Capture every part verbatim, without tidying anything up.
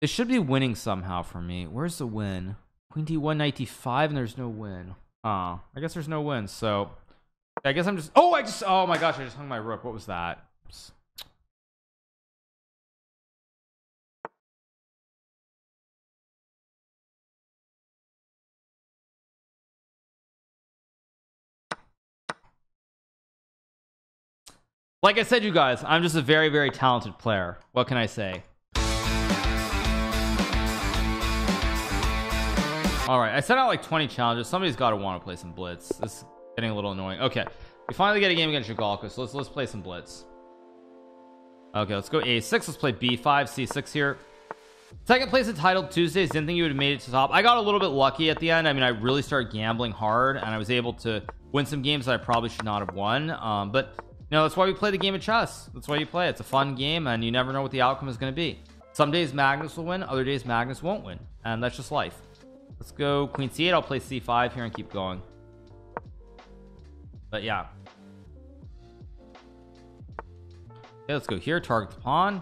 They should be winning somehow for me. Where's the win? Queen D one ninety-five, and there's no win. Oh, I guess there's no win. So I guess I'm just. Oh, I just. Oh my gosh, I just hung my rook. What was that? Oops. Like I said, you guys, I'm just a very, very talented player. What can I say? All right, I sent out like twenty challenges. Somebody's got to want to play some blitz. This is getting a little annoying. Okay, we finally get a game against Zhigalko, so let's let's play some blitz. Okay, let's go a six. Let's play b five, c six here. Second place entitled Tuesdays. Didn't think you would have made it to top. I got a little bit lucky at the end. I mean, I really started gambling hard, and I was able to win some games that I probably should not have won. Um, but no, that's why we play the game of chess. That's why you play. It's a fun game, and you never know what the outcome is going to be. Some days Magnus will win, other days Magnus won't win, and that's just life. Let's go queen c eight. I'll play c five here and keep going. But yeah, okay, let's go here, target the pawn.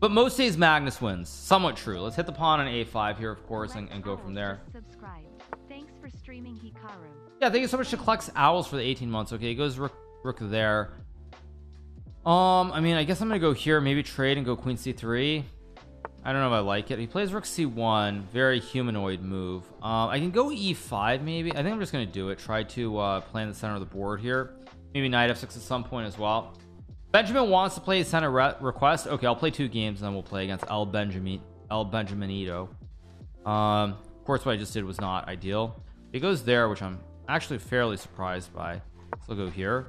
But most days Magnus wins. Somewhat true. Let's hit the pawn on a five here, of course, and, and go from there. Subscribe. Thanks for streaming, Hikaru. Yeah, thank you so much to Klex Owls for the eighteen months. Okay, it goes rook, rook there. Um, I mean, I guess I'm gonna go here, maybe trade and go queen c three. I don't know if I like it. He plays rook c one. Very humanoid move. Um, I can go e five maybe. I think I'm just gonna do it. Try to uh, play in the center of the board here. Maybe knight f six at some point as well. Benjamin wants to play a center re request. Okay, I'll play two games and then we'll play against El Benjamin, El Benjaminito. Um, of course, what I just did was not ideal. It goes there, which I'm actually fairly surprised by. So I'll go here.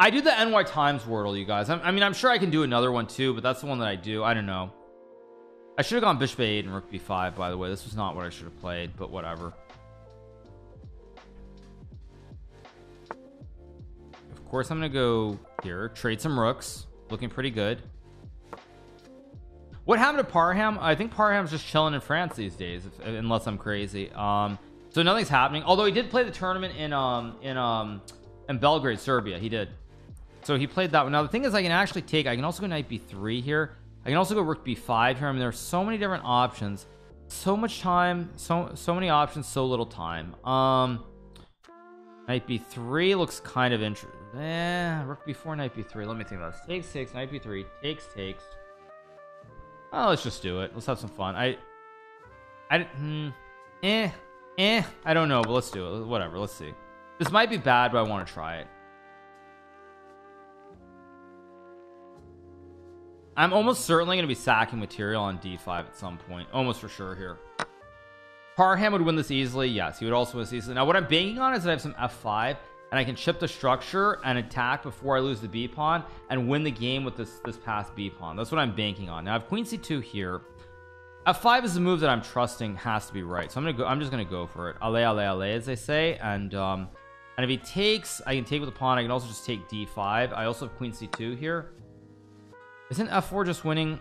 I do the N Y Times wordle, you guys. I'm, I mean, I'm sure I can do another one too, but that's the one that I do. I don't know. I should have gone bishop a eight and rook b five, by the way. This was not what I should have played, but whatever. Of course, I'm gonna go here, trade some rooks. Looking pretty good. What happened to Parham? I think Parham's just chilling in France these days, if, unless I'm crazy. Um, so nothing's happening. Although he did play the tournament in um in um in Belgrade, Serbia. He did. So he played that one. Now the thing is, I can actually take. I can also go knight b three here. I can also go rook b five here. I mean, there are so many different options. So much time. So so many options. So little time. Um, knight b three looks kind of interesting. Eh, rook b four, knight b three. Let me think about this. Takes takes, knight b three, takes takes. Oh, let's just do it. Let's have some fun. I, I, hmm, eh, eh. I don't know, but let's do it. Whatever. Let's see. This might be bad, but I want to try it. I'm almost certainly going to be sacking material on d five at some point. Almost for sure here. Parham would win this easily. Yes, he would also win this easily. Now, what I'm banking on is that I have some f five, and I can chip the structure and attack before I lose the b pawn and win the game with this this past b pawn. That's what I'm banking on. Now I have queen c two here. F five is the move that I'm trusting has to be right, so I'm gonna go. I'm just gonna go for it. Ale ale ale, as they say. And um, and if he takes, I can take with the pawn. I can also just take d five. I also have queen c two here. Isn't f four just winning?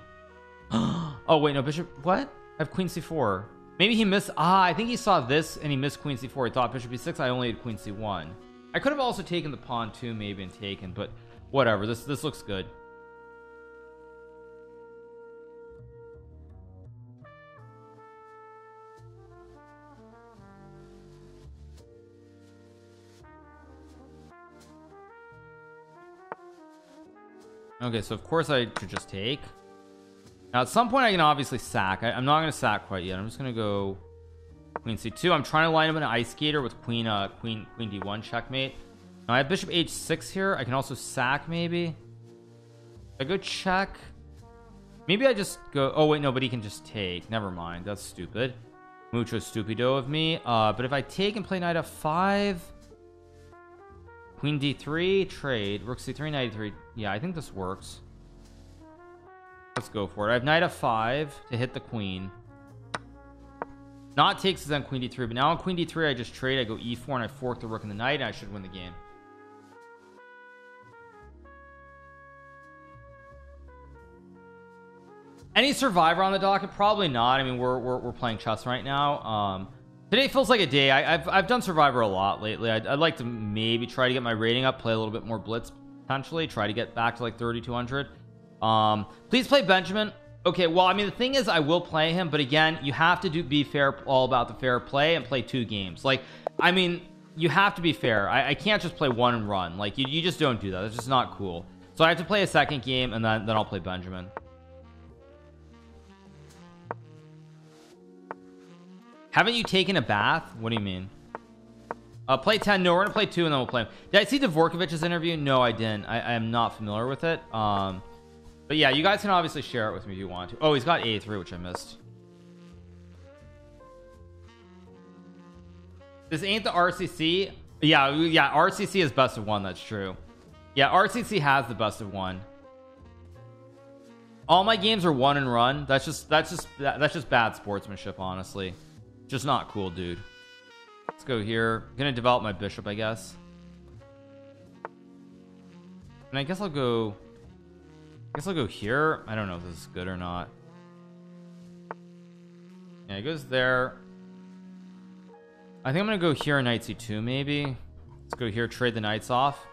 Oh wait, no bishop. What? I have queen c four. Maybe he missed. Ah, I think he saw this and he missed queen c four. He thought bishop b six. I only had queen c one. I could have also taken the pawn too, maybe, and taken, but whatever. This this looks good. Okay, so of course I could just take. Now at some point I can obviously sack. I, I'm not going to sack quite yet. I'm just going to go queen c two. I'm trying to line up an ice skater with queen uh queen queen d one checkmate. Now I have bishop h six here. I can also sack. Maybe I go check. Maybe I just go. Oh wait, no, but he can just take. Never mind, that's stupid, mucho stupido of me. Uh but if I take and play knight f five, queen d three, trade, rook c three, knight e three. Yeah, I think this works. Let's go for it. I have knight f five to hit the queen. Not takes is on queen d three, but now on queen d three I just trade. I go e four and I fork the rook and the knight, and I should win the game. Any survivor on the docket? Probably not. I mean, we're we're, we're playing chess right now. Um Today feels like a day. I, I've, I've done Survivor a lot lately. I'd, I'd like to maybe try to get my rating up, play a little bit more Blitz potentially, try to get back to like thirty-two hundred. Um, please play Benjamin. Okay, well, I mean, the thing is, I will play him, but again, you have to do be fair, all about the fair play, and play two games. Like, I mean, you have to be fair. I, I can't just play one and run. Like, you, you just don't do that. That's just not cool. So I have to play a second game, and then, then I'll play Benjamin. Haven't you taken a bath? What do you mean? Uh, play ten. No, we're gonna play two, and then we'll play him. Did I see Dvorkovic's interview? No, I didn't. I, I am not familiar with it. Um... But yeah, you guys can obviously share it with me if you want to. Oh, he's got A three, which I missed. This ain't the R C C. Yeah, yeah, R C C is best of one. That's true. Yeah, R C C has the best of one. All my games are one and run. That's just that's just that's just bad sportsmanship, honestly. Just not cool, dude. Let's go here. I'm gonna develop my bishop, I guess. And I guess I'll go. I guess I'll go here. I don't know if this is good or not. Yeah, it goes there. I think I'm gonna go here, knight c two maybe. Let's go here, trade the knights off.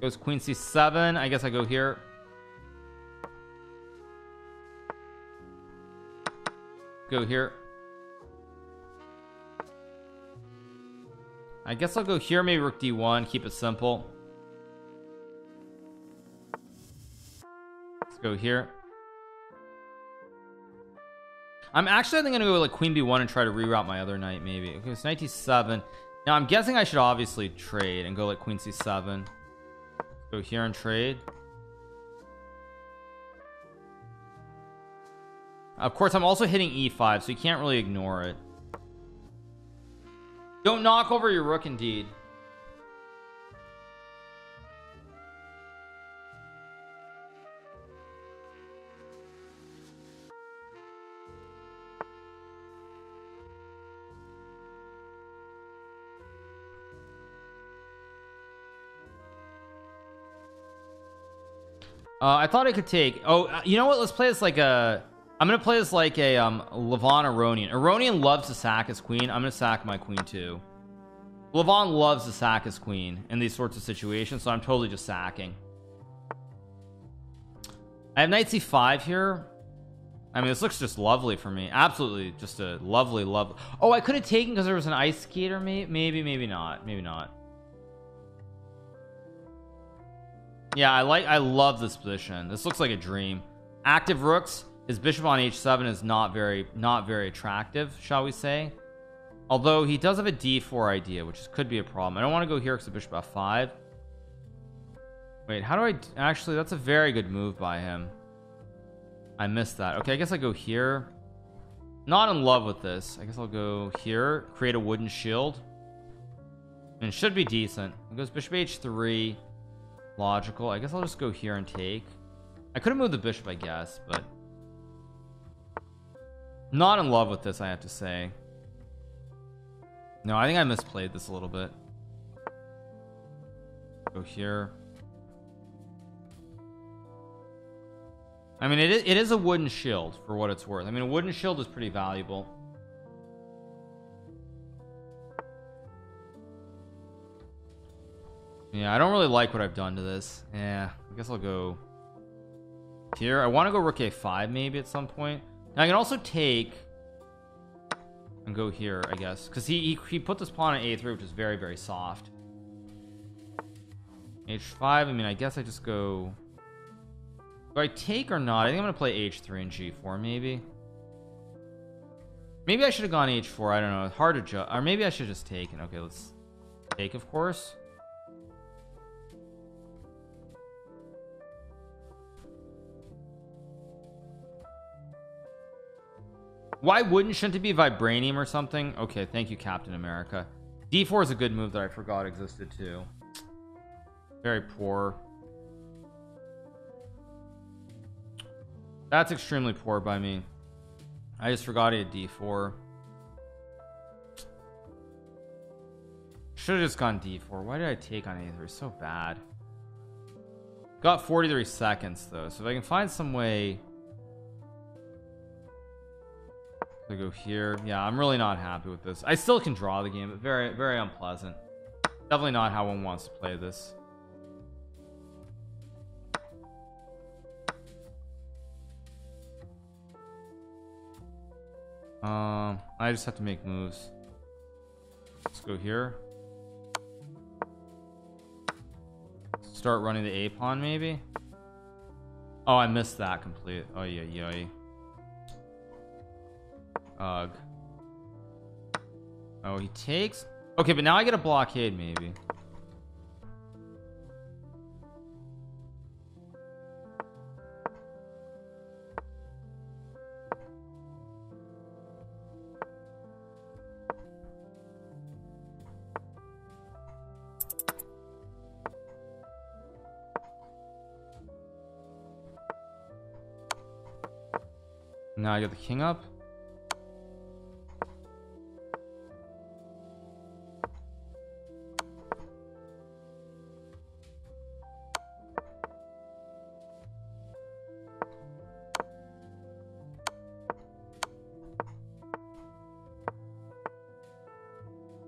Goes queen c seven. I guess I go here. Go here. I guess I'll go here, maybe rook d one, keep it simple. Let's go here. I'm actually I think I'm gonna go like queen b one and try to reroute my other knight maybe. Okay, it's knight d seven. Now I'm guessing I should obviously trade and go like queen c seven. Go here and trade. Of course I'm also hitting e five, so you can't really ignore it. Don't knock over your rook, indeed. Uh, I thought I could take. Oh, you know what? Let's play this like a. I'm gonna play this like a um Levon Aronian. Aronian loves to sack his queen. I'm gonna sack my queen too. Levon loves to sack his queen in these sorts of situations, so I'm totally just sacking. I have knight c five here. I mean, this looks just lovely for me. Absolutely, just a lovely, lovely. Oh, I could have taken because there was an ice skater. Maybe, maybe, maybe not. Maybe not. Yeah, I like. I love this position. This looks like a dream. Active rooks. His bishop on h seven is not very not very attractive, shall we say, although he does have a d four idea, which could be a problem. I don't want to go here because the bishop f five. Wait, how do I actually that's a very good move by him. I missed that. Okay, I guess I go here. Not in love with this. I guess I'll go here, create a wooden shield, and it should be decent. It goes bishop h three, logical. I guess I'll just go here and take. I could have moved the bishop, I guess, but not in love with this, I have to say. No, I think I misplayed this a little bit. Go here. I mean, it is, it is a wooden shield for what it's worth. I mean, a wooden shield is pretty valuable. Yeah, I don't really like what I've done to this. Yeah, I guess I'll go here. I want to go rook a five maybe at some point. Now I can also take and go here, I guess, because he, he he put this pawn on a three, which is very very soft. h five. I mean, I guess I just go. Do I take or not? I think I'm gonna play h three and g four maybe. Maybe I should have gone h four. I don't know. It's hard to judge. Or maybe I should just take. And okay, let's take, of course. Why wouldn't shouldn't it be vibranium or something? Okay, thank you, Captain America. d four is a good move that I forgot existed too. Very poor. That's extremely poor by me. I just forgot he had d four. Should have just gone d four. Why did I take on a three? So bad. Got forty-three seconds though, so if I can find some way. I go here. Yeah, I'm really not happy with this. I still can draw the game, but very, very unpleasant. Definitely not how one wants to play this. Um, I just have to make moves. Let's go here. Start running the A pawn, maybe. Oh, I missed that complete. Oh yeah, yeah. Ugh. Oh, he takes. Okay, but now I get a blockade, maybe. Now I got the king up.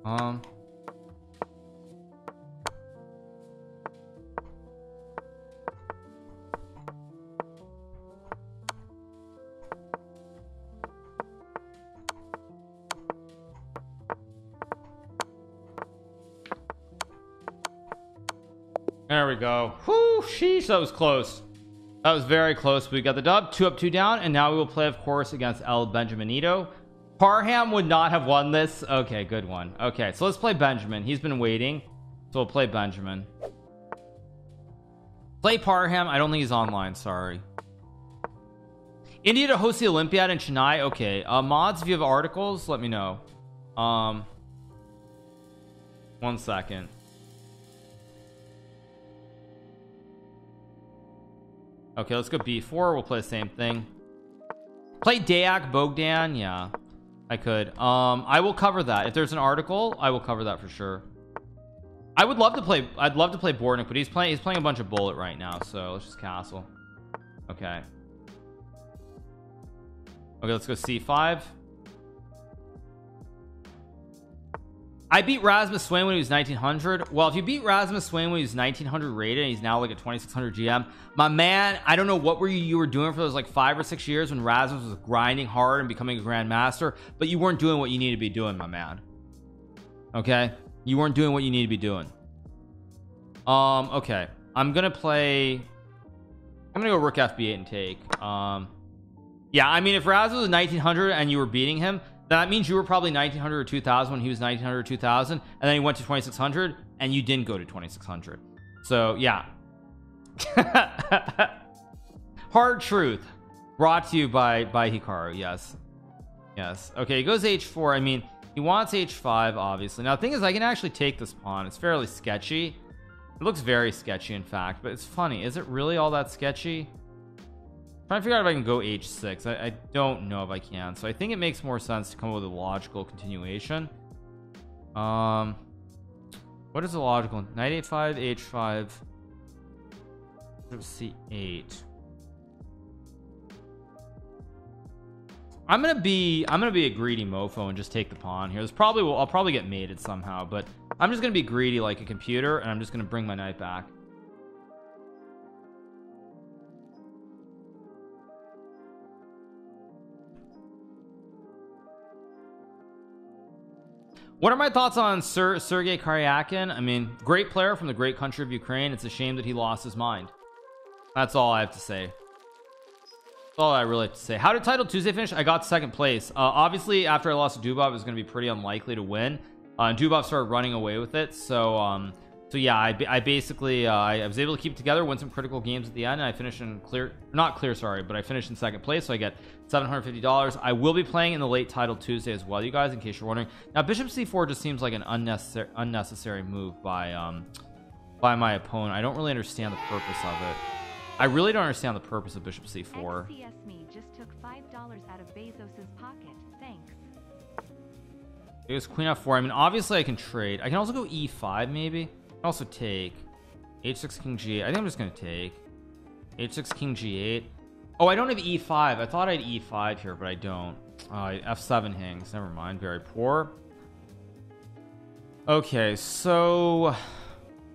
Um. There we go. Whoo, sheesh, that was close. That was very close. We got the dub, two up, two down, and now we will play, of course, against El Benjaminito. Parham would not have won this. Okay, good one. Okay, so let's play Benjamin. He's been waiting, so we'll play Benjamin. Play Parham. I don't think he's online. Sorry. India to host the Olympiad in Chennai. Okay. Uh, mods, if you have articles, let me know. Um, one second. Okay, let's go B four. We'll play the same thing. Play Dayak Bogdan. Yeah, I could. Um, I will cover that. If there's an article, I will cover that for sure. I would love to play. I'd love to play Bordnik, but he's playing. He's playing a bunch of bullet right now. So let's just castle. Okay. Okay, let's go C five. I beat Rasmus Swain when he was nineteen hundred. Well, if you beat Rasmus Swain when he was nineteen hundred rated and he's now like a twenty-six hundred G M, my man, I don't know what were you, you were doing for those like five or six years when Rasmus was grinding hard and becoming a grandmaster, but you weren't doing what you need to be doing, my man. Okay, you weren't doing what you need to be doing. Um okay, I'm gonna play I'm gonna go rook F B eight and take. Um yeah, I mean, if Rasmus was nineteen hundred and you were beating him, that means you were probably nineteen hundred or two thousand when he was nineteen hundred or two thousand, and then he went to twenty-six hundred and you didn't go to twenty-six hundred. So yeah. Hard truth brought to you by by Hikaru. Yes, yes. Okay, he goes H four. I mean, he wants H five obviously. Now the thing is, I can actually take this pawn. It's fairly sketchy. It looks very sketchy, in fact, but it's funny. Is it really all that sketchy? Trying to figure out if I can go H six. I, I don't know if I can, so I think it makes more sense to come up with a logical continuation. Um what is a logical knight A five, H five, C eight. I'm gonna be I'm gonna be a greedy mofo and just take the pawn here. This probably will I'll probably get mated somehow, but I'm just gonna be greedy like a computer, and I'm just gonna bring my knight back. What are my thoughts on Sir Sergei Karyakin? I mean, great player from the great country of Ukraine. It's a shame that he lost his mind. That's all I have to say. That's all I really have to say. How did Title Tuesday finish? I got second place. Uh, obviously, after I lost to Dubov, it was going to be pretty unlikely to win. Uh, Dubov started running away with it. So, um, so yeah, I, I basically uh, I was able to keep it together, win some critical games at the end, and I finished in clear, not clear, sorry, but I finished in second place. So I get seven hundred fifty dollars. I will be playing in the late Title Tuesday as well, you guys, in case you're wondering. Now Bishop C four just seems like an unnecessary unnecessary move by um by my opponent. I don't really understand the purpose of it. I really don't understand the purpose of Bishop C four. X C S M E just took five dollars out of Bezos's pocket. Thanks. It was Queen F four. I mean, obviously I can trade. I can also go E five maybe. Also take H six King G eight. I think I'm just gonna take H six King G eight. Oh, I don't have E five. I thought I had E five here, but I don't. Uh, F seven hangs. Never mind. Very poor. Okay, so I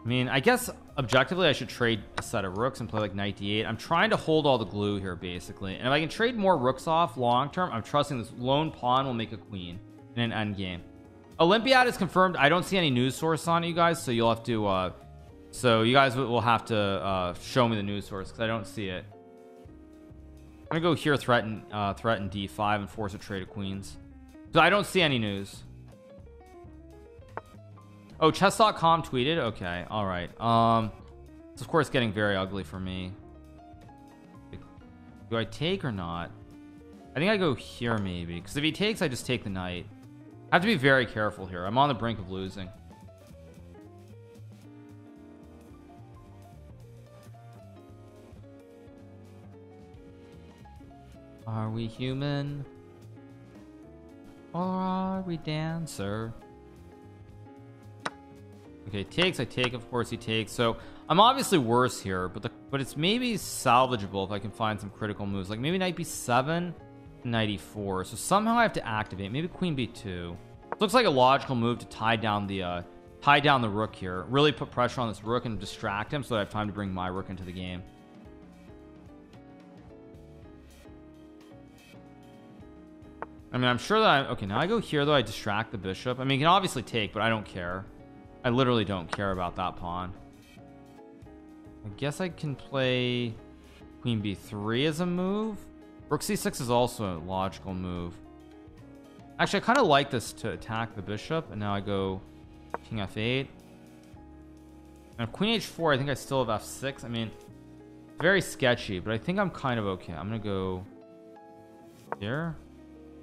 mean, I guess objectively I should trade a set of rooks and play like knight d eight. I'm trying to hold all the glue here basically, and if I can trade more rooks off long term, I'm trusting this lone pawn will make a queen in an endgame. Olympiad is confirmed. I don't see any news source on it, you guys, so you'll have to uh so you guys will have to uh show me the news source because I don't see it. I'm gonna go here, threaten uh threaten d five and force a trade of queens. So I don't see any news. Oh, chess dot com tweeted. Okay, all right. Um it's of course getting very ugly for me. Do I take or not? I think I go here maybe, because if he takes I just take the knight. I have to be very careful here. I'm on the brink of losing. Are we human or are we dancer? Okay, takes. I take, of course he takes, so I'm obviously worse here, but the but it's maybe salvageable if I can find some critical moves, like maybe knight b seven, knight e four. So somehow I have to activate maybe queen b two. Looks like a logical move to tie down the uh tie down the rook here, really put pressure on this rook and distract him so that I have time to bring my rook into the game. I mean, I'm sure that I okay, now I go here though, I distract the bishop. I mean, you can obviously take, but I don't care. I literally don't care about that pawn. I guess I can play queen b three as a move. Rook c six is also a logical move. Actually, I kind of like this to attack the bishop, and now I go king f eight. And queen h four, I think I still have f six. I mean, very sketchy, but I think I'm kind of okay. I'm gonna go here.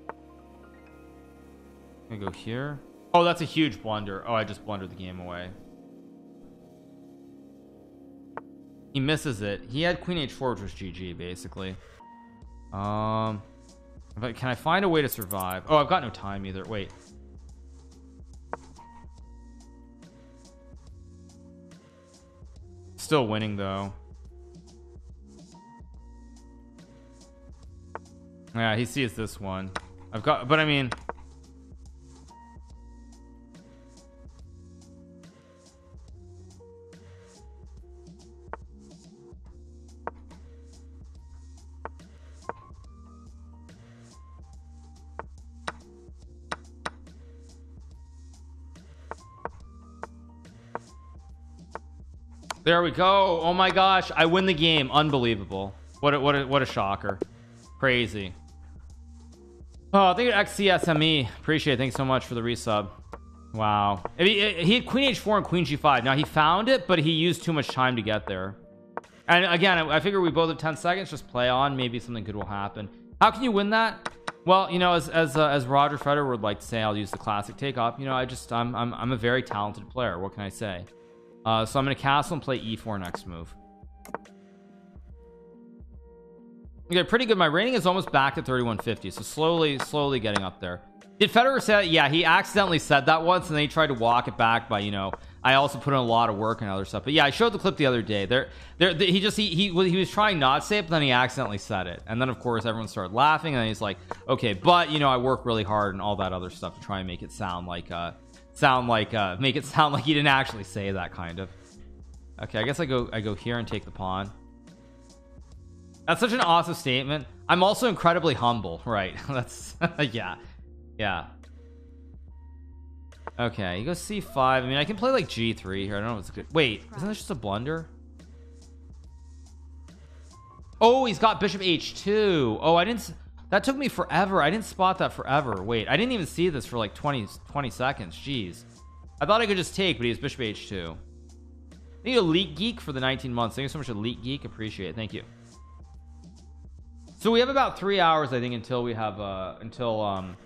I'm gonna go here. Oh, that's a huge blunder. Oh, I just blundered the game away. He misses it. He had queen h four, which was G G basically. Um but can I find a way to survive? Oh, I've got no time either. Wait, still winning though. Yeah, he sees this one. I've got, but I mean, there we go. Oh my gosh, I win the game. Unbelievable. What a, what a, what a shocker. Crazy. Oh, thank you X C S M E, appreciate it. Thanks so much for the resub. Wow, he, he had queen h four and queen g five. Now he found it, but he used too much time to get there. And again, I, I figure we both have ten seconds, just play on, maybe something good will happen. How can you win that? Well, you know, as as, uh, as Roger Federer would like to say, I'll use the classic takeoff. You know, I just I'm, I'm I'm a very talented player. What can I say? Uh, so I'm gonna castle and play e four next move. Okay, pretty good. My rating is almost back to thirty-one fifty, so slowly slowly getting up there. Did Federer say that? Yeah, he accidentally said that once and then he tried to walk it back by, you know, I also put in a lot of work and other stuff. But yeah, I showed the clip the other day. There there the, he just he, he he was trying not to say it, but then he accidentally said it, and then of course everyone started laughing, and then he's like, okay, but you know, I work really hard and all that other stuff to try and make it sound like uh sound like uh make it sound like he didn't actually say that, kind of. Okay, I guess I go I go here and take the pawn. That's such an awesome statement. I'm also incredibly humble, right? That's yeah yeah okay, you go c five. I mean, I can play like g three here. I don't know what's good. Wait, isn't this just a blunder? Oh, he's got bishop h two. Oh, I didn't, that took me forever. I didn't spot that forever. Wait, I didn't even see this for like twenty seconds. Jeez, I thought I could just take, but he has bishop h two. Need Elite Geek for the nineteen months. Thank you so much, Elite Geek, appreciate it. Thank you. So we have about three hours, I think, until we have uh until um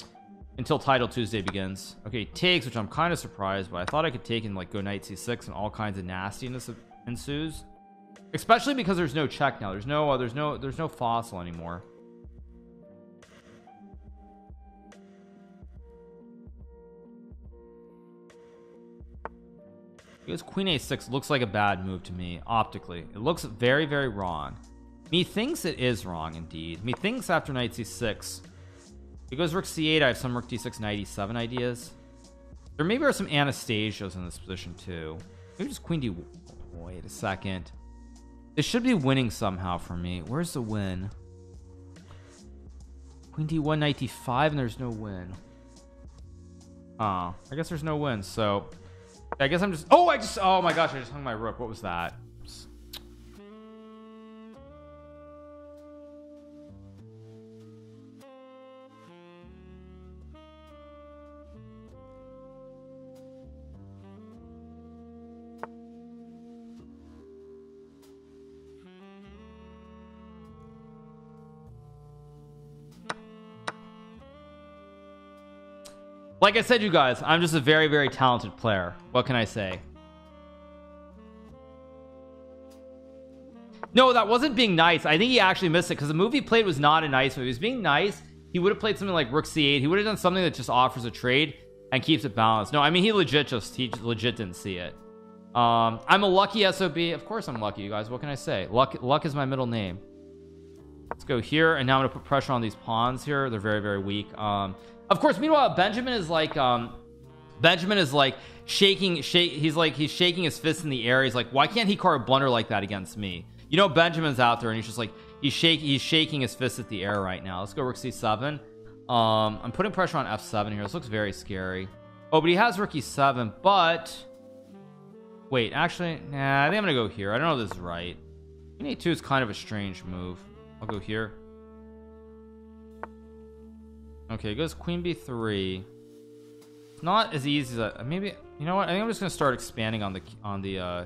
until Title Tuesday begins. Okay, takes, which I'm kind of surprised, but I thought I could take and like go knight c six and all kinds of nastiness ensues, especially because there's no check now. There's no uh, there's no there's no fossil anymore. Because queen a six looks like a bad move to me optically. It looks very very wrong. Methinks it is wrong indeed. Methinks after knight c six He goes rook c eight. I have some rook d six, knight e seven ideas. There maybe are some Anastasios in this position too. Maybe just queen d. Wait a second. This should be winning somehow for me. Where's the win? Queen d one, knight d five, and there's no win. Oh, I guess there's no win. So I guess I'm just. Oh, I just. Oh my gosh! I just hung my rook. What was that? Like I said, you guys, I'm just a very, very talented player. What can I say? No, that wasn't being nice. I think he actually missed it because the move he played was not a nice move. He was being nice. He would have played something like rook c eight. He would have done something that just offers a trade and keeps it balanced. No, I mean, he legit just, he legit didn't see it. Um, I'm a lucky S O B. Of course I'm lucky, you guys. What can I say? Luck, luck is my middle name. Let's go here. And now I'm going to put pressure on these pawns here. They're very, very weak. Um... Of course, meanwhile, Benjamin is like, um, Benjamin is like shaking, shake. He's like, he's shaking his fist in the air. He's like, why can't he carve a blunder like that against me? You know, Benjamin's out there and he's just like, he's shaking, he's shaking his fist at the air right now. Let's go rook c seven. Um, I'm putting pressure on f seven here. This looks very scary. Oh, but he has rook e seven, but wait, actually, nah, I think I'm going to go here. I don't know if this is right. Queen a two is kind of a strange move. I'll go here. Okay, it goes queen b three. It's not as easy as that. Maybe, you know what, I think I'm just gonna start expanding on the on the uh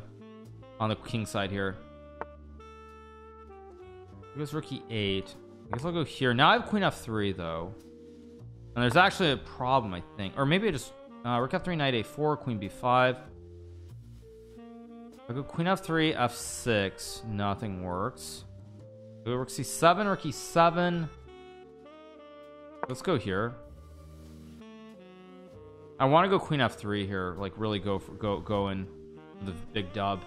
on the king side here. It goes rook e eight. I guess I'll go here. Now I have queen f three though, and there's actually a problem, I think. Or maybe I just uh rook f three, knight a four, queen b five. I go queen f three, f six, nothing works. I go rook c seven, rook e seven. Let's go here. I want to go queen f three here, like really go for, go go in the big dub.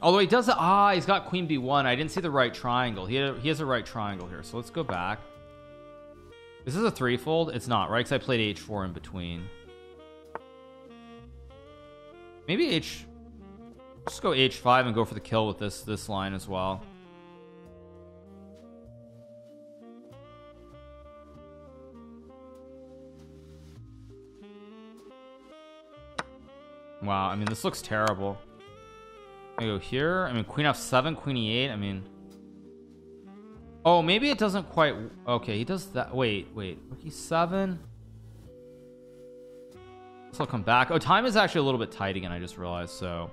Although he does, ah, he's got queen b one. I didn't see the right triangle. He had a, he has a right triangle here, so let's go back. This is a threefold. It's not right because I played h four in between. Maybe h. Just go h five and go for the kill with this this line as well. Wow, I mean, this looks terrible. I go here. I mean, queen f seven, queen e eight. I mean, oh, maybe it doesn't quite. Okay, he does that. Wait, wait. Rook e seven. So I'll come back. Oh, time is actually a little bit tight again. I just realized. So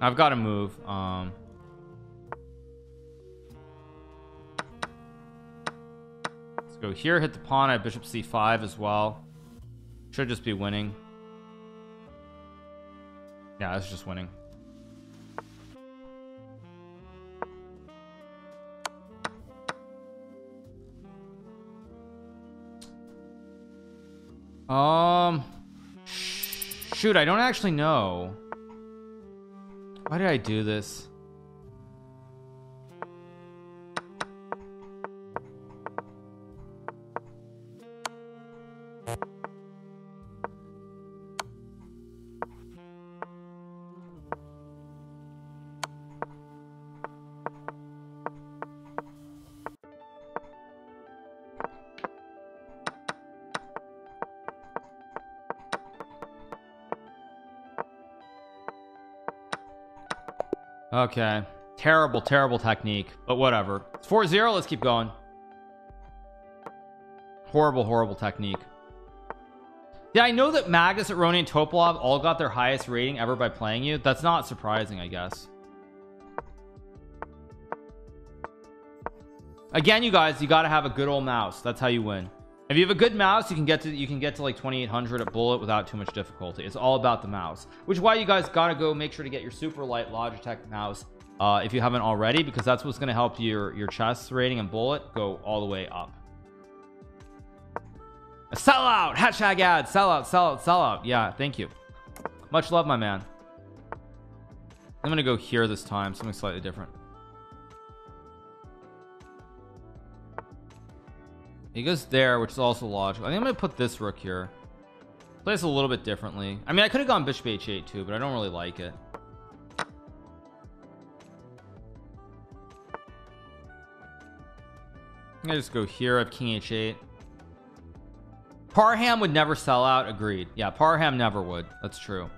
I've got to move. Um. Go here, hit the pawn. I have bishop c five as well. Should just be winning. Yeah, it's just winning. Um, shoot, I don't actually know. Why did I do this? Okay, terrible, terrible technique, but whatever. It's four zero. Let's keep going. Horrible, horrible technique. Yeah, I know that Magnus, Aronian, and Topalov all got their highest rating ever by playing you. That's not surprising, I guess. Again, you guys, you got to have a good old mouse. That's how you win. If you have a good mouse, you can get to you can get to like twenty-eight hundred at bullet without too much difficulty. It's all about the mouse, which is why you guys gotta go make sure to get your super light Logitech mouse uh if you haven't already, because that's what's going to help your your chess rating and bullet go all the way up. Sell out, hashtag ad, sell out, sell out, sell out. Yeah, thank you. Much love, my man. I'm gonna go here this time, something slightly different. He goes there, which is also logical. I think I'm gonna put this rook here, play this a little bit differently. I mean, I could have gone bishop h eight too, but I don't really like it. I just go here. I have king h eight. Parham would never sell out. Agreed. Yeah, Parham never would. That's true.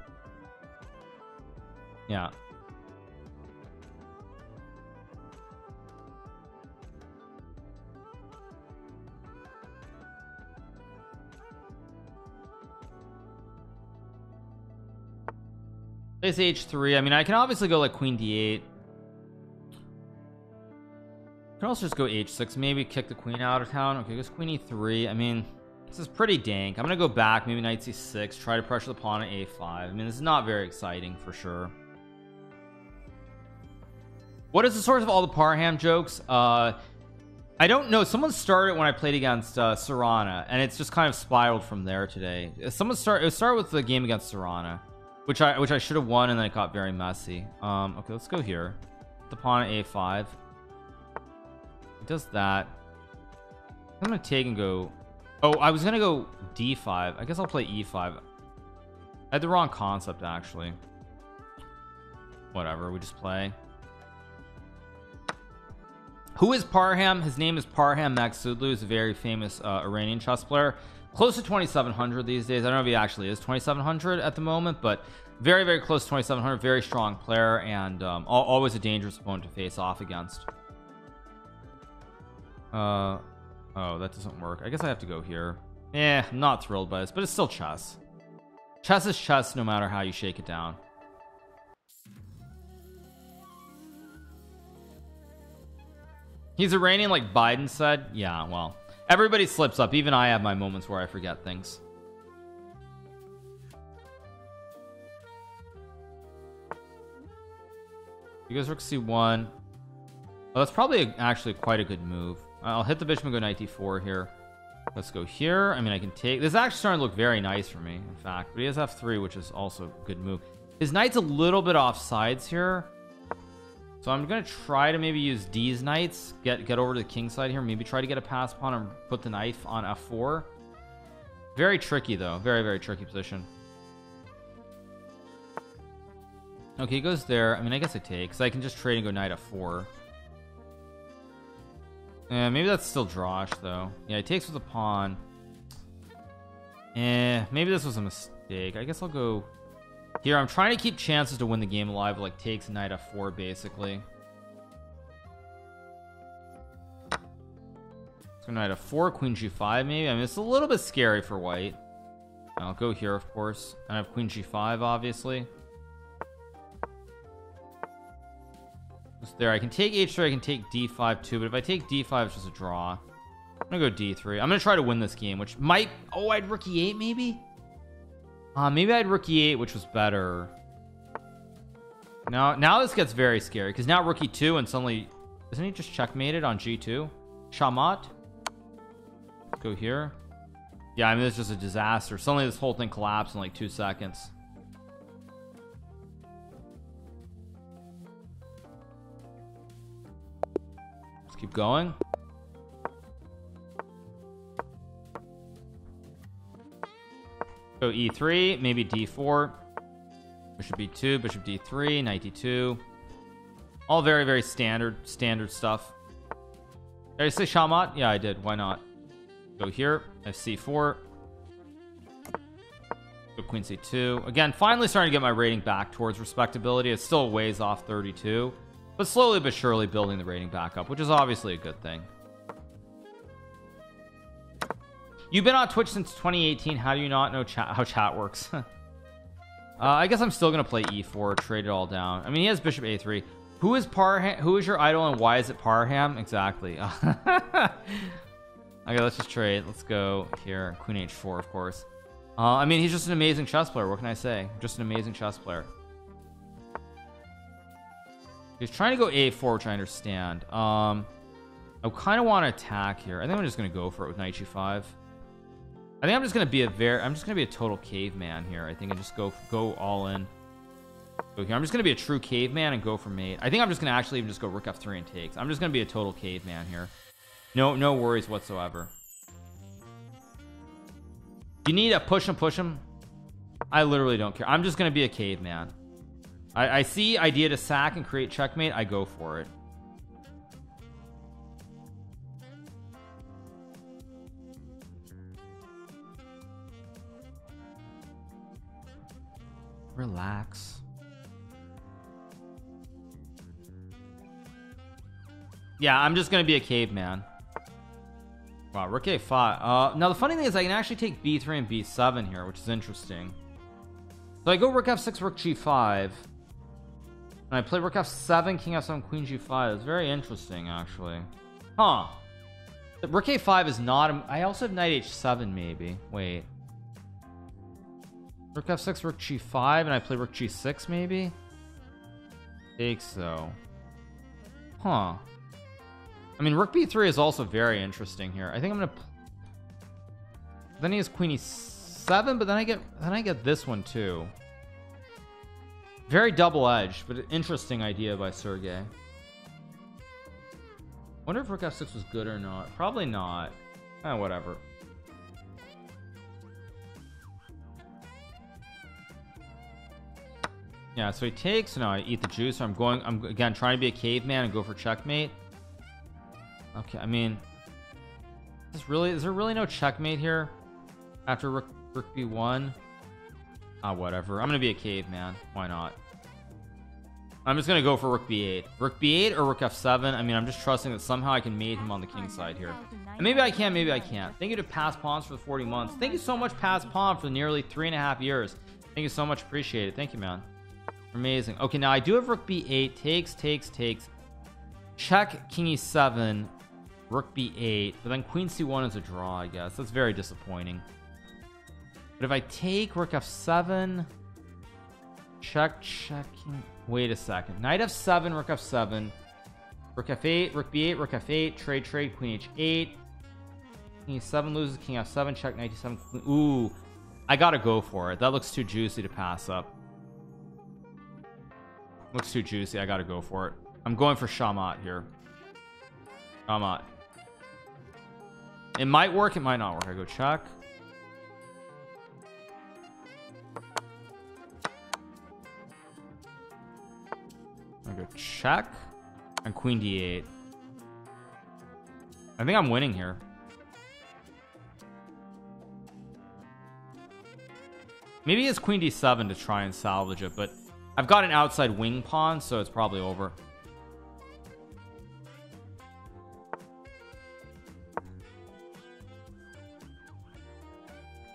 Yeah. Place h three. I mean, I can obviously go like queen d eight. Can also just go h six, maybe kick the queen out of town. Okay, goes queen e three. I mean, this is pretty dank. I'm gonna go back, maybe knight c six, try to pressure the pawn at a five. I mean, this is not very exciting for sure. What is the source of all the Parham jokes? uh I don't know. Someone started when I played against uh Serana, and it's just kind of spiraled from there today. Someone started, it started with the game against Serana, which I which I should have won, and then it got very messy. Um okay, let's go here, the pawn at a five. Does that. I'm gonna take and go. Oh, I was gonna go d five. I guess I'll play e five. I had the wrong concept actually. Whatever, we just play. Who is Parham? His name is Parham Maghsudlu. He's a very famous uh, Iranian chess player, close to twenty-seven hundred these days. I don't know if he actually is twenty-seven hundred at the moment, but very very close to twenty-seven hundred. Very strong player, and um, always a dangerous opponent to face off against. Uh oh, that doesn't work. I guess I have to go here. Eh, I'm not thrilled by this, but it's still chess. Chess is chess no matter how you shake it down. He's Iranian, like Biden said. Yeah, well, everybody slips up. Even I have my moments where I forget things. You guys rook c one. Oh, that's probably a, actually quite a good move. I'll hit the bishop and go knight d four here. Let's go here. I mean, I can take this. Is actually starting to look very nice for me, in fact. But he has f three, which is also a good move. His knight's a little bit off sides here, so I'm gonna try to maybe use these knights, get get over to the king side here, maybe try to get a pass pawn and put the knife on f four. Very tricky though, very very tricky position. Okay, he goes there. I mean, I guess I take, because I can just trade and go knight f four. Yeah, maybe that's still drawish though. Yeah, he takes with a pawn. Eh, maybe this was a mistake. I guess I'll go here. I'm trying to keep chances to win the game alive, like takes knight f four basically. Let's go knight f four, queen g five maybe. I mean, it's a little bit scary for white. I'll go here of course, and I have queen g five obviously. There, I can take h three, I can take d five too, but if I take d five, it's just a draw. I'm gonna go d three. I'm gonna try to win this game, which might. Oh, I'd rook e eight maybe. Uh maybe I'd rook e eight, which was better. Now now this gets very scary, because now rook e two, and suddenly isn't he just checkmated on g two? Shamat. Let's go here. Yeah, I mean, it's just a disaster. Suddenly this whole thing collapsed in like two seconds. Keep going. So e three, maybe d four, bishop b two, bishop d three, knight d two. All very very standard standard stuff. Did I say shamat? Yeah, I did. Why not? Go here. I have c four. Go queen c two. Again, finally starting to get my rating back towards respectability. It's still ways off thirty-two. But slowly but surely building the rating back up, which is obviously a good thing. You've been on Twitch since twenty eighteen. How do you not know chat, how chat works? uh, I guess I'm still gonna play e four, trade it all down. I mean, he has bishop a three. Who is Parham? Who is your idol, and why is it Parham? Exactly. Okay, let's just trade. Let's go here. Queen h four, of course. Uh, I mean, he's just an amazing chess player. What can I say? Just an amazing chess player. He's trying to go a four, which I understand. um I kind of want to attack here. I think I'm just going to go for it with knight g five. I think I'm just gonna be a very I'm just gonna be a total caveman here. I think I just go go all in. Go here. I'm just gonna be a true caveman and go for mate. I think I'm just gonna actually even just go rook f three and takes. I'm just gonna be a total caveman here. No, no worries whatsoever. You need a push him, push him. I literally don't care. I'm just gonna be a caveman. I, I see idea to sack and create checkmate. I go for it. Relax. Yeah, I'm just gonna be a caveman. Wow, rook a five. Uh, now the funny thing is I can actually take b three and b seven here, which is interesting. So I go rook f six, rook g five, and I play rook f seven, king f seven, queen g five. It's very interesting, actually. Huh? The rook a five is not. A, I also have knight h seven, maybe. Wait. Rook f six, rook g five, and I play rook g six, maybe? Think so. Huh. I mean, rook b three is also very interesting here. I think I'm gonna. Then he has queen e seven, but then I get then I get this one too. Very double-edged, but an interesting idea by Sergei. Wonder if rook f six was good or not. Probably not. Eh, whatever. Yeah, so he takes. No, I eat the juice. So I'm going. I'm again trying to be a caveman and go for checkmate. Okay, I mean, is this really is there really no checkmate here after rook, rook b one? Ah, whatever. I'm gonna be a caveman. Why not? I'm just gonna go for rook b eight, rook b eight, or rook f seven. I mean, I'm just trusting that somehow I can mate him on the king side here, and maybe I can, maybe I can't. Thank you to Past Pawns for the forty months. Thank you so much, Past Pawn, for nearly three and a half years. Thank you so much, appreciate it. Thank you, man. Amazing. Okay, now I do have rook b eight, takes, takes, takes, check, king e seven, rook b eight, but then queen c one is a draw, I guess. That's very disappointing. But if I take rook f seven, check, check, king... wait a second, knight f seven, rook f seven, rook f eight, rook b eight, rook f eight, trade, trade, queen h eight, king e seven loses, king f seven, check, knight e seven, queen... Ooh, I gotta go for it. That looks too juicy to pass up. Looks too juicy. I gotta go for it. I'm going for Shamat here. Shamat. It might work, it might not work. I go check. I go check. And queen d eight. I think I'm winning here. Maybe it's queen d seven to try and salvage it, but I've got an outside wing pawn, so it's probably over.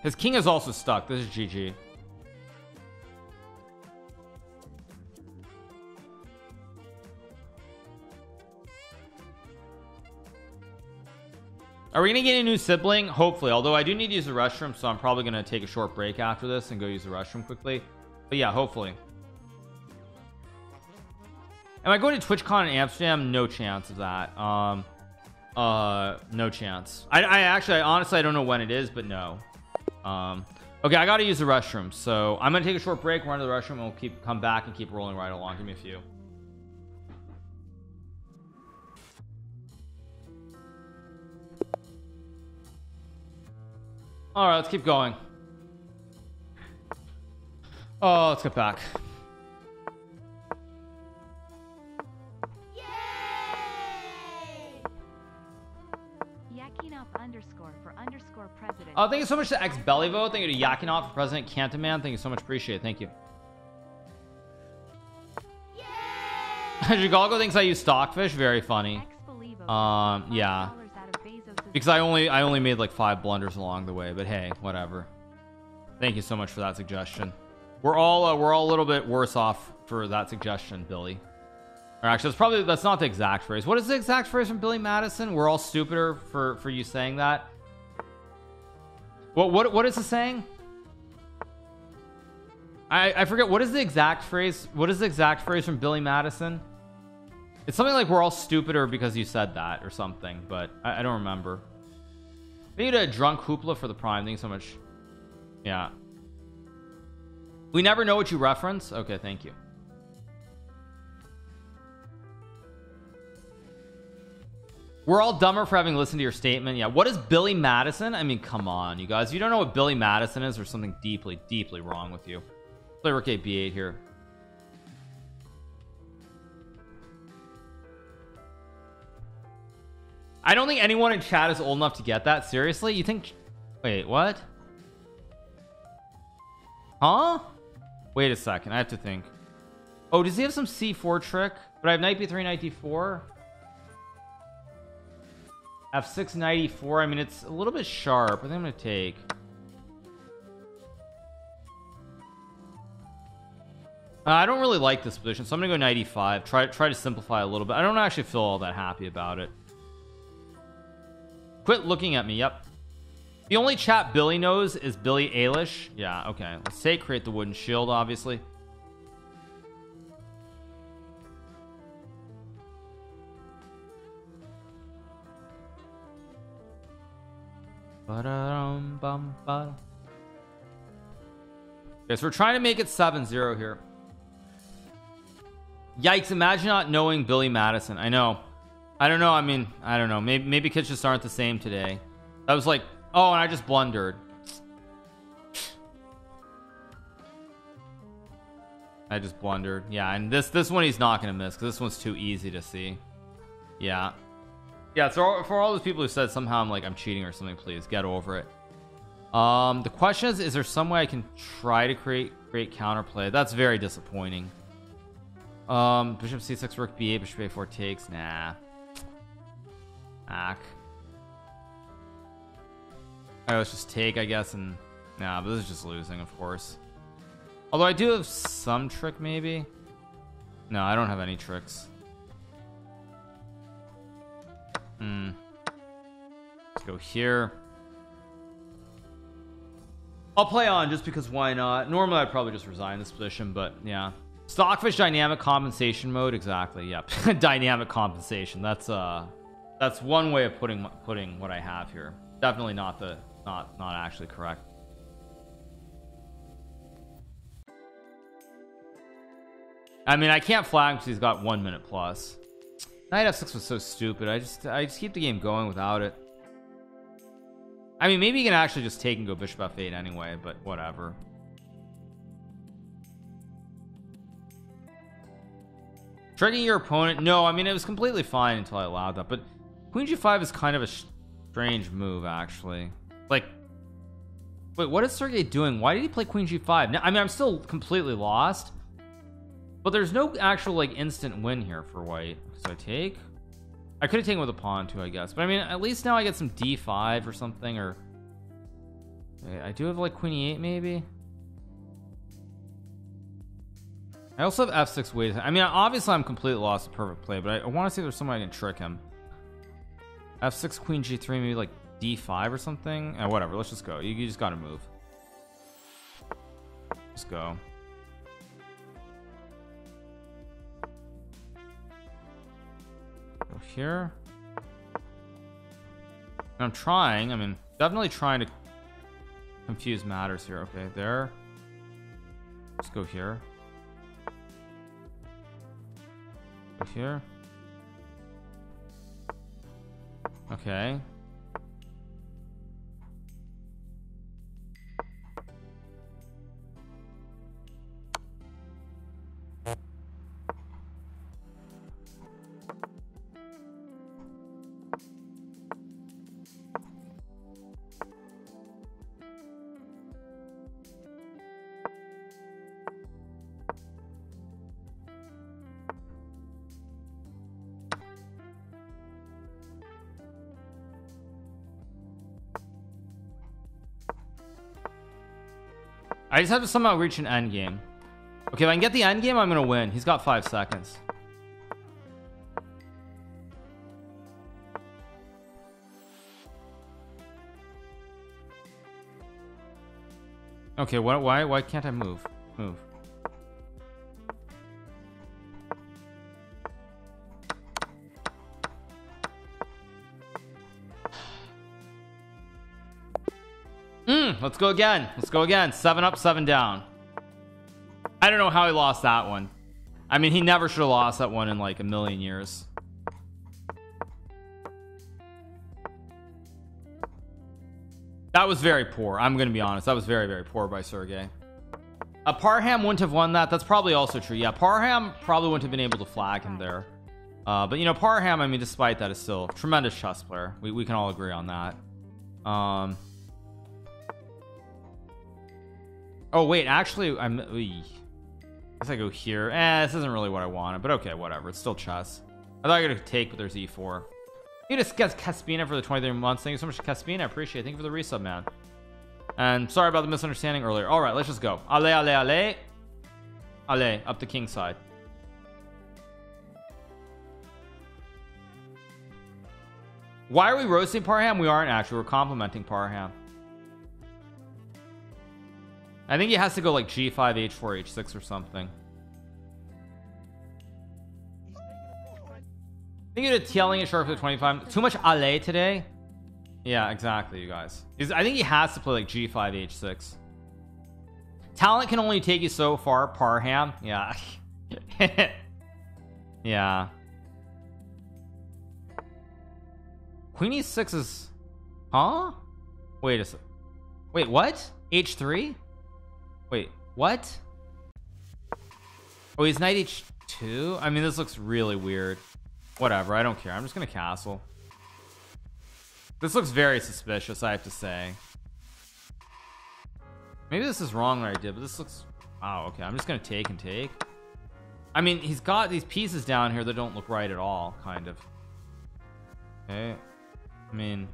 His king is also stuck. This is G G. Are we gonna get a new sibling? Hopefully, although I do need to use the restroom, so I'm probably gonna take a short break after this and go use the restroom quickly. But yeah, hopefully. Am I going to TwitchCon in Amsterdam? No chance of that. Um, uh, no chance. I, I actually, I honestly, I don't know when it is, but no. Um, okay, I gotta use the restroom, so I'm gonna take a short break, run to the restroom, and we'll keep come back and keep rolling right along. Give me a few. All right, let's keep going. Oh, let's get back. Oh, thank you so much to X Bellyvo. Thank you to Yakinov for President Cantaman. Thank you so much. Appreciate it. Thank you. Zhigalko thinks I use stockfish. Very funny. Um, yeah. Because I only I only made like five blunders along the way, but hey, whatever. Thank you so much for that suggestion. We're all uh, we're all a little bit worse off for that suggestion, Billy. Or actually, that's probably that's not the exact phrase. What is the exact phrase from Billy Madison? We're all stupider for for you saying that. What what what is the saying? I I forget. What is the exact phrase? What is the exact phrase from Billy Madison? It's something like we're all stupider because you said that or something, but I, I don't remember. We need a drunk hoopla for the prime. Thanks so much. Yeah, we never know what you reference. Okay, thank you. We're all dumber for having listened to your statement. Yeah, what is Billy Madison? I mean, come on, you guys. If you don't know what Billy Madison is, there's something deeply, deeply wrong with you. Play rook eight b eight here. I don't think anyone in chat is old enough to get that. Seriously, you think? Wait, what? Huh? Wait a second. I have to think. Oh, does he have some c four trick? But I have knight b three, knight d four. f six, knight e four. I mean, it's a little bit sharp. I think I'm gonna take. uh, I don't really like this position, so I'm gonna go knight e five, try try to simplify a little bit. I don't actually feel all that happy about it. Quit looking at me. Yep, the only chat Billy knows is Billie Eilish. Yeah, okay, let's say create the wooden shield, obviously. Ba-da-dum-bum-ba. Okay, so we're trying to make it seven zero here. Yikes, imagine not knowing Billy Madison. I know. I don't know. I mean, I don't know. Maybe, maybe kids just aren't the same today. I was like, oh, and I just blundered. I just blundered. Yeah, and this this one he's not gonna miss because this one's too easy to see. Yeah. Yeah, so for all those people who said somehow I'm like I'm cheating or something, please get over it. Um the question is, is there some way I can try to create great counterplay? That's very disappointing. Um bishop c six, rook b eight, bishop a four takes. Nah. Ack. All right, let's just take, I guess. And nah, but this is just losing, of course. Although I do have some trick, maybe. No, I don't have any tricks. Hmm. Let's go here. I'll play on just because why not? Normally I'd probably just resign this position, but yeah. Stockfish dynamic compensation mode, exactly. Yep. Dynamic compensation. That's uh that's one way of putting putting what I have here. Definitely not the not not actually correct. I mean, I can't flag because he's got one minute plus. Knight f six was so stupid. I just I just keep the game going without it. I mean, maybe you can actually just take and go bishop f eight anyway, but whatever. Tricking your opponent. No, I mean, it was completely fine until I allowed that, but queen g five is kind of a strange move, actually. Like, wait, what is Sergei doing? Why did he play queen g five? Now, I mean, I'm still completely lost, but there's no actual like instant win here for white. So I take. I could have taken with a pawn too, I guess, but I mean, at least now I get some d five or something. Or I do have like queen e eight maybe. I also have f six. Wait, I mean, obviously I'm completely lost with perfect play, but I, I want to see if there's some way I can trick him. f six, queen g three, maybe like d five or something. Oh, whatever, let's just go. You, you just gotta move. Let's go. Go here. And I'm trying, I mean, definitely trying to confuse matters here. Okay, there. Let's go here. Go here. Okay. I just have to somehow reach an end game. Okay, if I can get the end game, I'm gonna win. He's got five seconds. Okay, what, why why can't I move? Move. Mm, let's go again. Let's go again. Seven up, seven down. I don't know how he lost that one. I mean, he never should have lost that one in like a million years. That was very poor. I'm going to be honest. That was very, very poor by Sergei. Uh, Parham wouldn't have won that. That's probably also true. Yeah, Parham probably wouldn't have been able to flag him there. Uh, but, you know, Parham, I mean, despite that, is still a tremendous chess player. We, we can all agree on that. Um, oh, wait. Actually, I'm... Eey. I guess I go here. Eh, this isn't really what I wanted. But okay, whatever. It's still chess. I thought I could take, but there's e four. You discussed Caspina for the twenty-three months. Thank you so much, Caspina. I appreciate it. Thank you for the resub, man. And sorry about the misunderstanding earlier. All right, let's just go. Ale, ale, ale. Ale, up the king side. Why are we roasting Parham? We aren't actually. We're complimenting Parham. I think he has to go like G five, H four, H six or something. I think you did yelling at Sharp for the twenty-five. Too much ale today. Yeah, exactly, you guys. He's, I think he has to play like G five, H six. Talent can only take you so far, Parham. Yeah. Yeah. Queen E six is... Huh? Wait a sec. Wait, what? H three? Wait, what? Oh, he's knight H two? I mean, this looks really weird. Whatever, I don't care. I'm just gonna castle. This looks very suspicious, I have to say. Maybe this is wrong what I did, but this looks... Wow, okay, I'm just gonna take and take. I mean, he's got these pieces down here that don't look right at all, kind of. Okay. I mean,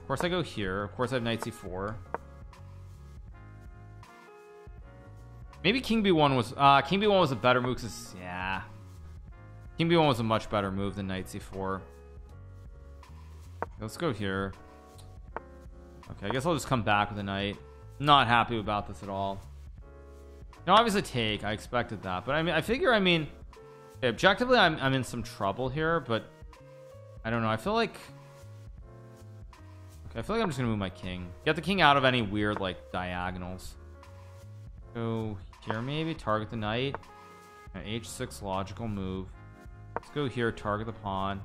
of course I go here. Of course I have knight c four. Maybe king b one was... Uh, king b one was a better move, because... Yeah... King b one was a much better move than knight c four. Let's go here. Okay, I guess I'll just come back with a knight. Not happy about this at all. Now, obviously, take. I expected that, but I mean, I figure, I mean, okay, objectively, I'm I'm in some trouble here, but I don't know. I feel like okay, I feel like I'm just gonna move my king. Get the king out of any weird like diagonals. Go here, maybe target the knight. An h six logical move. Let's go here, target the pawn.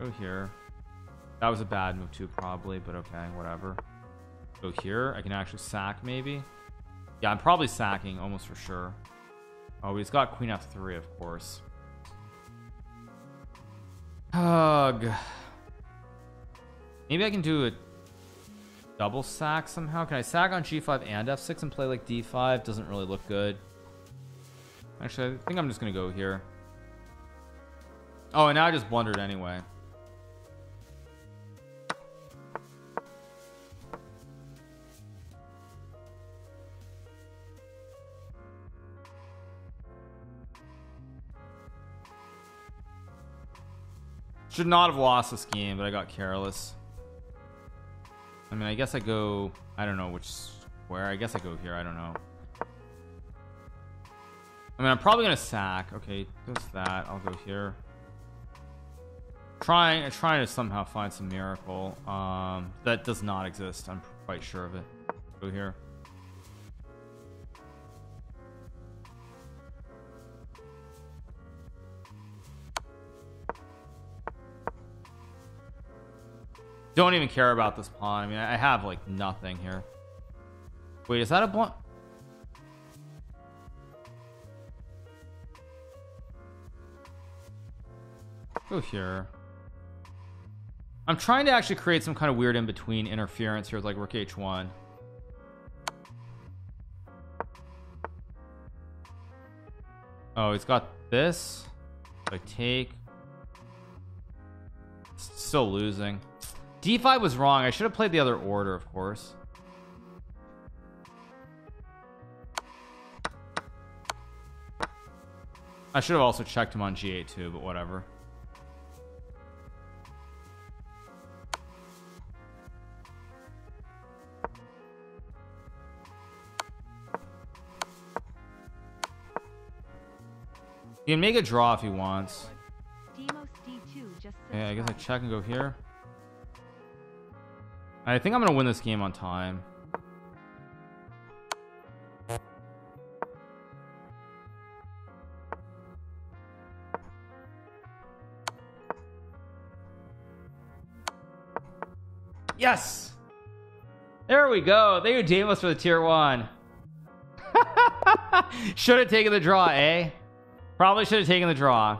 Go here. That was a bad move too, probably, but okay, whatever. Go here. I can actually sack, maybe. Yeah, I'm probably sacking, almost for sure. Oh, he's got queen f three, of course. Ugh. Maybe I can do a double sack somehow. Can I sack on g five and f six and play like d five? Doesn't really look good. Actually, I think I'm just gonna go here. Oh, and now I just blundered anyway. Should not have lost this game, but I got careless. I mean, I guess I go... I don't know which square. I guess I go here. I don't know. I mean, I'm probably gonna sack. Okay, just that. I'll go here. Trying, trying to somehow find some miracle um, that does not exist. I'm quite sure of it. Go here. Don't even care about this pawn. I mean, I have like nothing here. Wait, is that a blunt? Go here. I'm trying to actually create some kind of weird in-between interference here with like rook h one. Oh, he's got this. I take. Still losing. D five was wrong. I should have played the other order, of course. I should have also checked him on g eight too, but whatever. He can make a draw if he wants. Yeah, I guess I check and go here. I think I'm gonna win this game on time. Yes, there we go. They were Davis for the tier one. Should have taken the draw, eh? Probably should have taken the draw.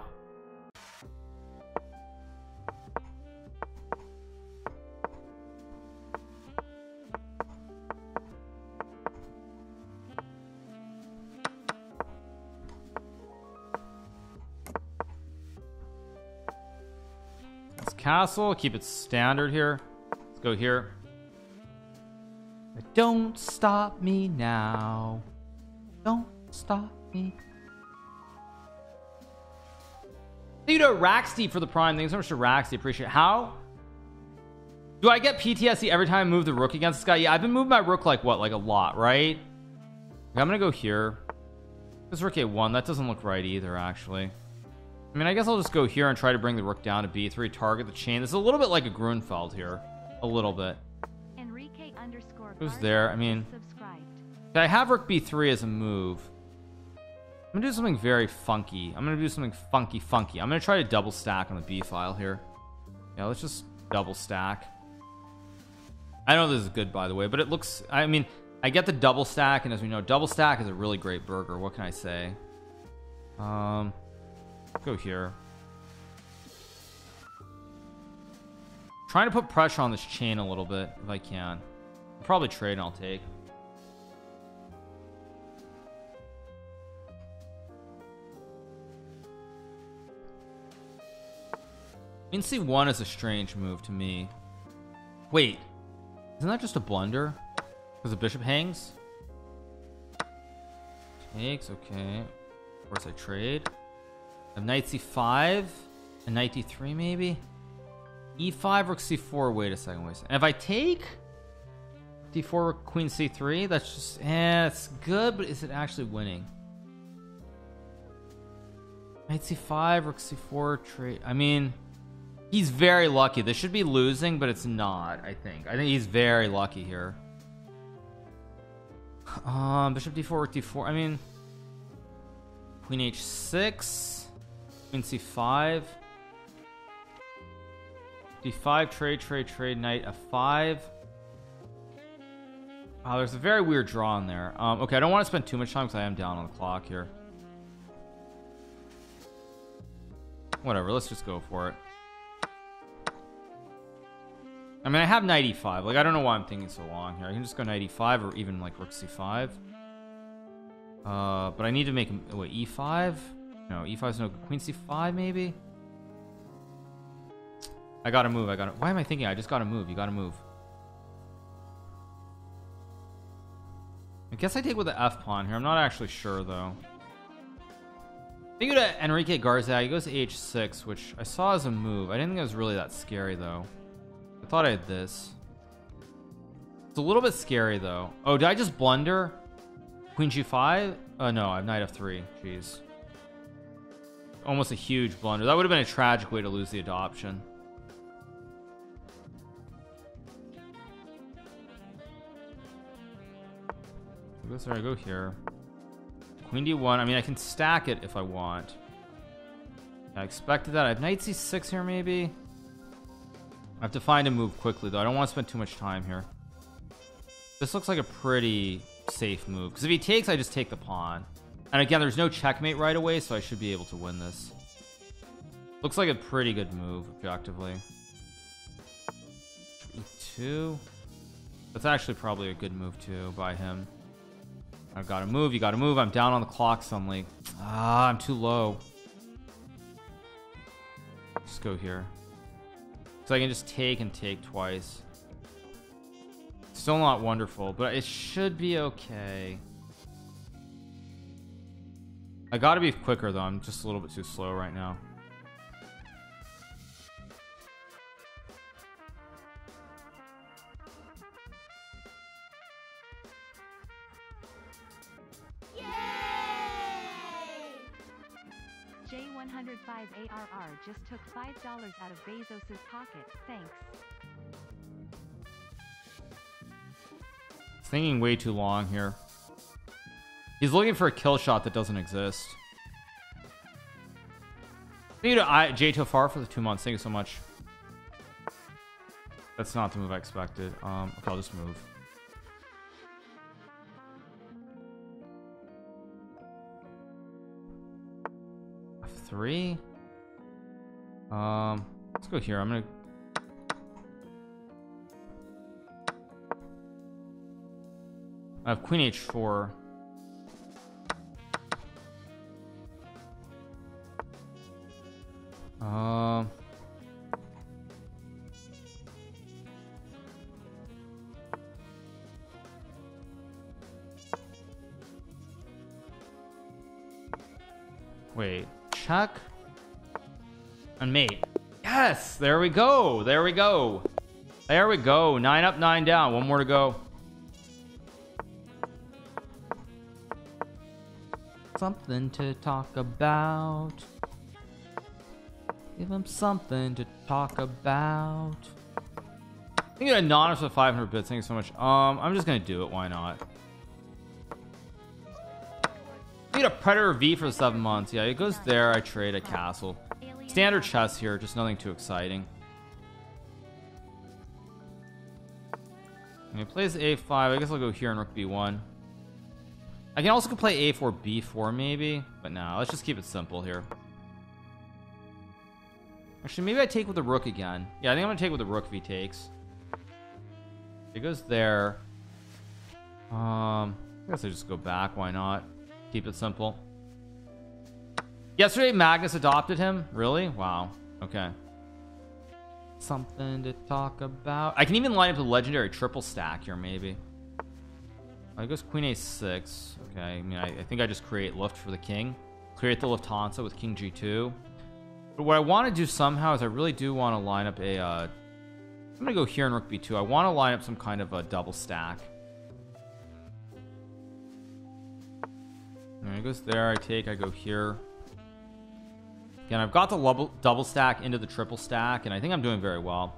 This castle, keep it standard here. Let's go here. Don't stop me now. Don't stop me. Thank you to Raxty for the prime. Thanks so much to Raxty. Appreciate it. How do I get P T S D every time I move the rook against this guy? Yeah, I've been moving my rook like what, like a lot, right? Okay, I'm gonna go here. This rook A one. That doesn't look right either, actually. I mean, I guess I'll just go here and try to bring the rook down to B three, target the chain. This is a little bit like a Grunfeld here. A little bit. Enrique underscore who's there? I mean, I have rook B three as a move. I'm gonna do something very funky. I'm gonna do something funky funky. I'm gonna try to double stack on the B file here. Yeah, let's just double stack. I know this is good, by the way, but it looks, I mean, I get the double stack, and as we know, double stack is a really great burger. What can I say? Um go here. Trying to put pressure on this chain a little bit if I can. I'll probably trade and I'll take. I mean, C one is a strange move to me. Wait, isn't that just a blunder? Because the bishop hangs? Takes, okay. Of course I trade. I have knight C five and knight D three maybe? E five, rook C four, wait a second, wait a second. And if I take D four, rook, queen C three, that's just, eh, it's good, but is it actually winning? Knight C five, rook C four, trade, I mean... He's very lucky. This should be losing, but it's not. I think I think he's very lucky here. Um bishop D four, rook D four. I mean queen H six, queen C five, D five, trade trade trade, knight F five. Wow, there's a very weird draw in there. Um okay, I don't want to spend too much time because I am down on the clock here. Whatever, let's just go for it. I mean, I have knight E five. Like, I don't know why I'm thinking so long here. I can just go knight E five or even like rook C five. Uh, but I need to make him wait, E five. No, E five is no good. Queen C five maybe. I gotta move. I gotta. Why am I thinking? I just gotta move. You gotta move. I guess I take with the F pawn here. I'm not actually sure though. Thank you to Enrique Garza. He goes to H six, which I saw as a move. I didn't think it was really that scary though. I thought I had this. It's a little bit scary though. Oh, did I just blunder? Queen G five? Uh, no, I have knight F three. Jeez. Almost a huge blunder. That would have been a tragic way to lose the adoption. I guess I go here. Queen D one. I mean, I can stack it if I want. I expected that. I have knight C six here maybe. I have to find a move quickly though. I don't want to spend too much time here. This looks like a pretty safe move because if he takes, I just take the pawn, and again there's no checkmate right away, so I should be able to win this. Looks like a pretty good move objectively. E two, that's actually probably a good move too by him. I've got to move. You got to move. I'm down on the clock suddenly. Ah, I'm too low. Just go here. So I can just take and take twice. Still not wonderful, but it should be okay. I gotta be quicker though. I'm just a little bit too slow right now. Yay! J one oh five A R R just took five dollars out of Bezos's pocket. Thanks. thinking way too long here. He's looking for a kill shot that doesn't exist. Thank you to I, J Tofar for the two months. Thank you so much. That's not the move I expected. Um, okay, I'll just move. F three. Um, let's go here. I'm gonna. I have Queen H four. Um. Wait, check and mate. Yes, there we go. There we go. There we go. Nine up, nine down. One more to go. Something to talk about. Give him something to talk about. I think anonymous with five hundred bits. Thank you so much. Um, I'm just gonna do it. Why not? Need a Predator V for seven months. Yeah, it goes there. I trade a castle. Standard chess here, just nothing too exciting. And he plays A five. I guess I'll go here and Rook B one. I can also play A four, B four maybe, but no, nah, let's just keep it simple here. Actually, maybe I take with the Rook again. Yeah, I think I'm gonna take with the Rook if he takes. It goes there. Um, I guess I just go back. Why not? Keep it simple. Yesterday, Magnus adopted him. Really? Wow. Okay. Something to talk about. I can even line up the legendary triple stack here, maybe. Oh, it goes Queen A six. Okay. I mean, I, I think I just create lift for the king. Create the Lufthansa with King G two. But what I want to do somehow is I really do want to line up a. Uh, I'm gonna go here in Rook B two. I want to line up some kind of a double stack. It goes there. I take. I go here. Again, I've got the double double stack into the triple stack, and I think I'm doing very well.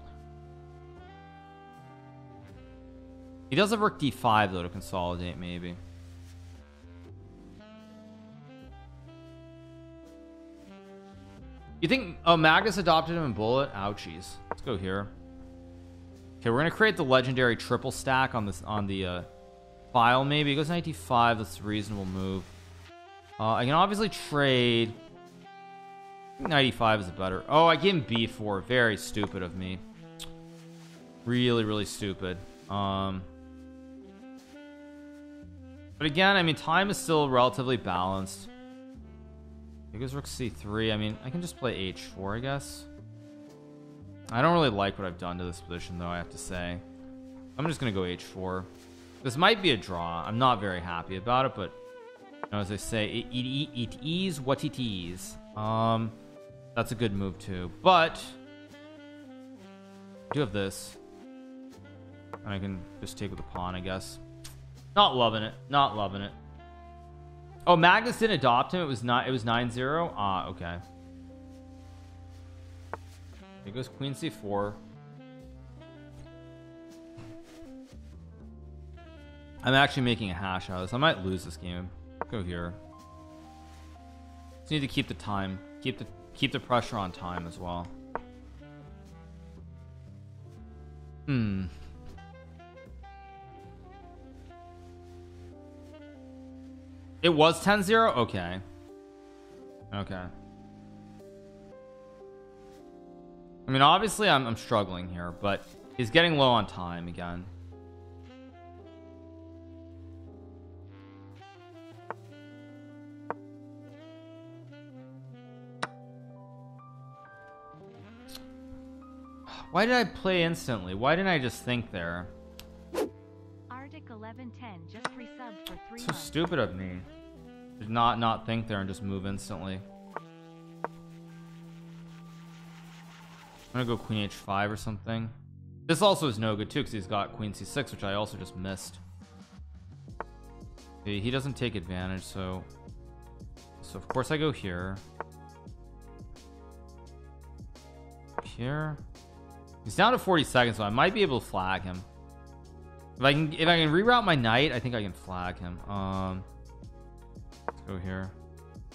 He does have Rook D five though to consolidate, maybe. You think? Oh, Magnus adopted him in bullet. Ouchies. Let's go here. Okay, we're gonna create the legendary triple stack on this on the uh, file. Maybe it goes knight D five. That's a reasonable move. Uh, I can obviously trade. ninety-five is a better. Oh, I gave him B four. Very stupid of me. Really, really stupid. Um, but again, I mean, time is still relatively balanced. It goes Rook C three. I mean, I can just play H four, I guess. I don't really like what I've done to this position, though, I have to say. I'm just gonna go H four. This might be a draw. I'm not very happy about it, but. As they say, it, it, it is what it is. Um, that's a good move too. But I do have this, and I can just take with the pawn, I guess. Not loving it. Not loving it. Oh, Magnus didn't adopt him. It was not. It was nine zero. Ah, okay. It goes Queen C four. I'm actually making a hash out of this. I might lose this game. Go here. Just need to keep the time, keep the keep the pressure on time as well. Hmm. It was ten zero? Okay. Okay. I mean, obviously I'm I'm struggling here, but he's getting low on time again. Why did I play instantly? Why didn't I just think there? Arctic eleven ten just resubbed for three. So stupid of me. Did not not think there and just move instantly. I'm gonna go Queen H five or something. This also is no good too because he's got Queen C six, which I also just missed. See, he doesn't take advantage, so so of course I go here. Here. He's down to forty seconds, so I might be able to flag him. If I can, if I can reroute my knight, I think I can flag him. Um, let's go here.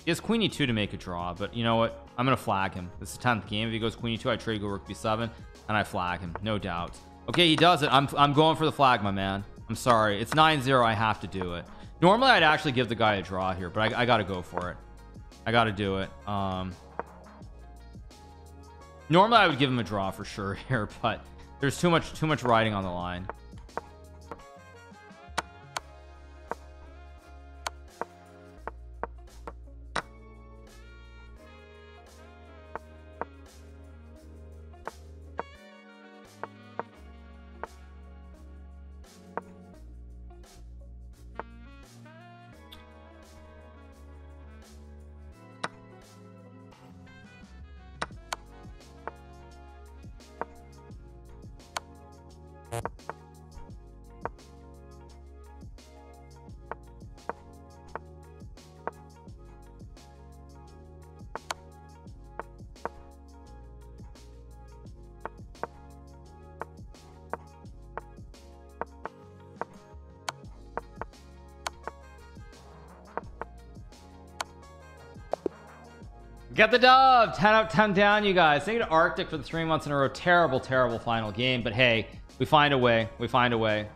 He has queen e two to make a draw, but you know what? I'm gonna flag him. This is the tenth game. If he goes queen e two, I trade go rook b seven, and I flag him, no doubt. Okay, he does it. I'm I'm going for the flag, my man. I'm sorry. It's nine zero. I have to do it. Normally, I'd actually give the guy a draw here, but I, I gotta go for it. I gotta do it. Um, normally, I would give him a draw for sure here, but there's too much too much riding on the line. Get the dub. Ten up ten down, you guys. Thank you to Arctic for the three months in a row. Terrible terrible final game, but hey, we find a way we find a way